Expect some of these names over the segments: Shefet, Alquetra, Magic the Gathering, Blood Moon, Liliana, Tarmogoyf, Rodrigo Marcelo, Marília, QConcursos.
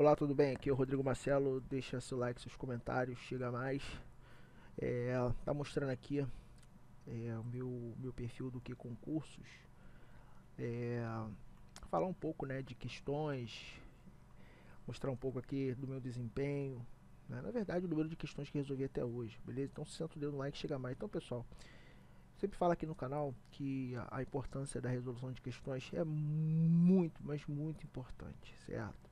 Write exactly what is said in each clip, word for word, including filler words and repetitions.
Olá, tudo bem? Aqui é o Rodrigo Marcelo. Deixa seu like, seus comentários, chega mais. É, tá mostrando aqui é, o meu, meu perfil do QConcursos. É, falar um pouco, né, de questões, mostrar um pouco aqui do meu desempenho, né? Na verdade, o número de questões que resolvi até hoje, beleza? Então, senta o dedo no like, chega mais. Então, pessoal, sempre falo aqui no canal que a importância da resolução de questões é muito, mas muito importante, certo?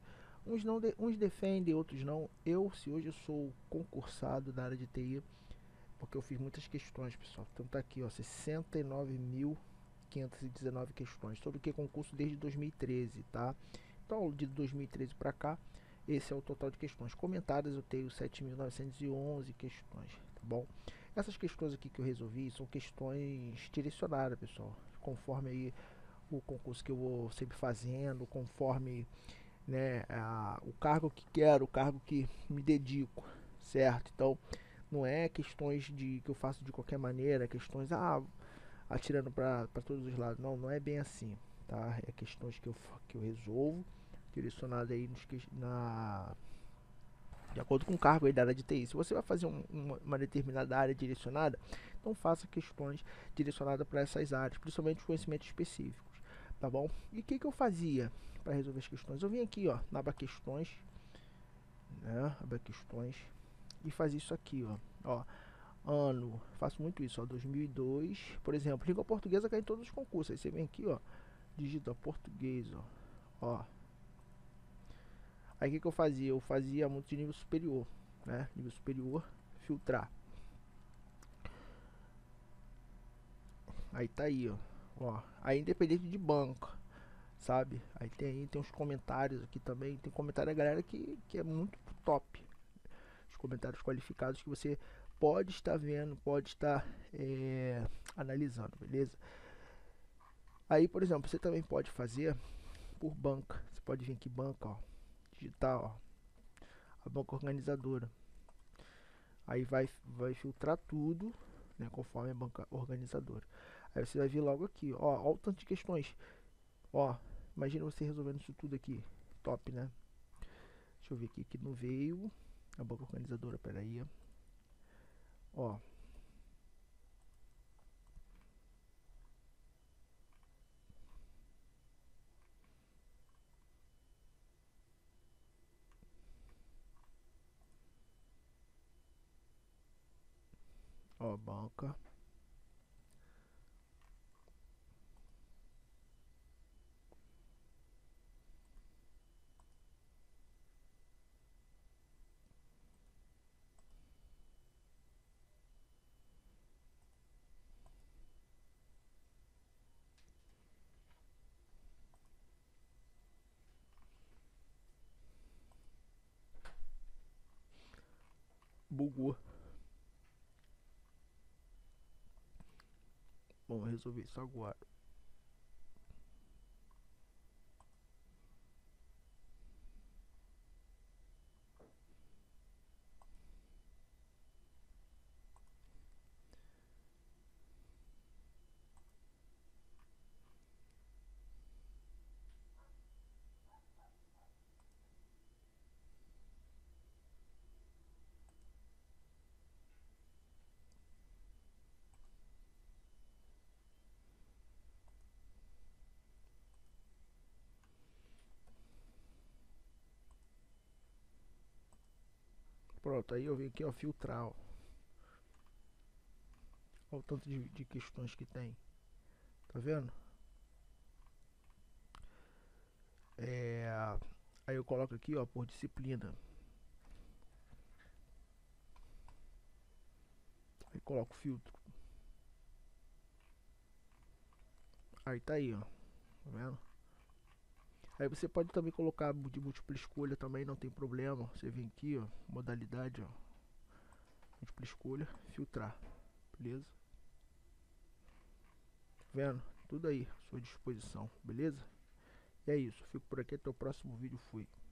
Uns, não de, uns defendem, outros não. Eu, se hoje eu sou concursado da área de T I, porque eu fiz muitas questões, pessoal. Então tá aqui, ó, sessenta e nove mil quinhentas e dezenove questões, sobre o que concurso desde dois mil e treze, tá? Então, de dois mil e treze para cá, esse é o total de questões. Comentadas, eu tenho sete mil novecentas e onze questões, tá bom? Essas questões aqui que eu resolvi são questões direcionadas, pessoal, conforme aí o concurso que eu vou sempre fazendo, conforme... Né, a, o cargo que quero, o cargo que me dedico, certo? Então, não é questões de que eu faço de qualquer maneira, questões ah, atirando para todos os lados. Não, não é bem assim, tá? É questões que eu, que eu resolvo, direcionado aí nos, na, de acordo com o cargo aí da área de T I. Se você vai fazer um, uma, uma determinada área direcionada, então faça questões direcionadas para essas áreas, principalmente os conhecimentos específicos. Tá bom? E o que, que eu fazia para resolver as questões? Eu vim aqui, ó, na aba questões, né? Aba questões, e fazia isso aqui, ó. Ó, ano, faço muito isso, ó, dois mil e dois, por exemplo, língua portuguesa cai em todos os concursos. Aí você vem aqui, ó, digita português, ó. Ó. Aí o que, que eu fazia? Eu fazia muito de nível superior, né? Nível superior, filtrar. Aí tá aí, ó. Ó, aí independente de banco, sabe? Aí tem aí, tem uns comentários aqui também, tem comentário da galera que, que é muito top. Os comentários qualificados que você pode estar vendo, pode estar é, analisando, beleza? Aí, por exemplo, você também pode fazer por banca. Você pode vir aqui, banca, ó, digitar, ó, a banca organizadora. Aí vai, vai filtrar tudo, né, conforme a banca organizadora. Aí você vai vir logo aqui, ó, ó o tanto de questões, ó, imagina você resolvendo isso tudo aqui, top, né? Deixa eu ver aqui, que não veio, a banca organizadora, peraí, ó, ó, banca. Bugou. Bom, resolvi isso agora. Pronto, aí eu vim aqui, ó, filtrar, ó. Olha o tanto de, de questões que tem. Tá vendo? É, aí eu coloco aqui, ó, por disciplina. Aí coloco o filtro. Aí tá aí, ó. Tá vendo? Aí você pode também colocar de múltipla escolha também, não tem problema. Você vem aqui, ó, modalidade, ó, múltipla escolha, filtrar, beleza? Tá vendo? Tudo aí à sua disposição, beleza? E é isso, eu fico por aqui, até o próximo vídeo, fui.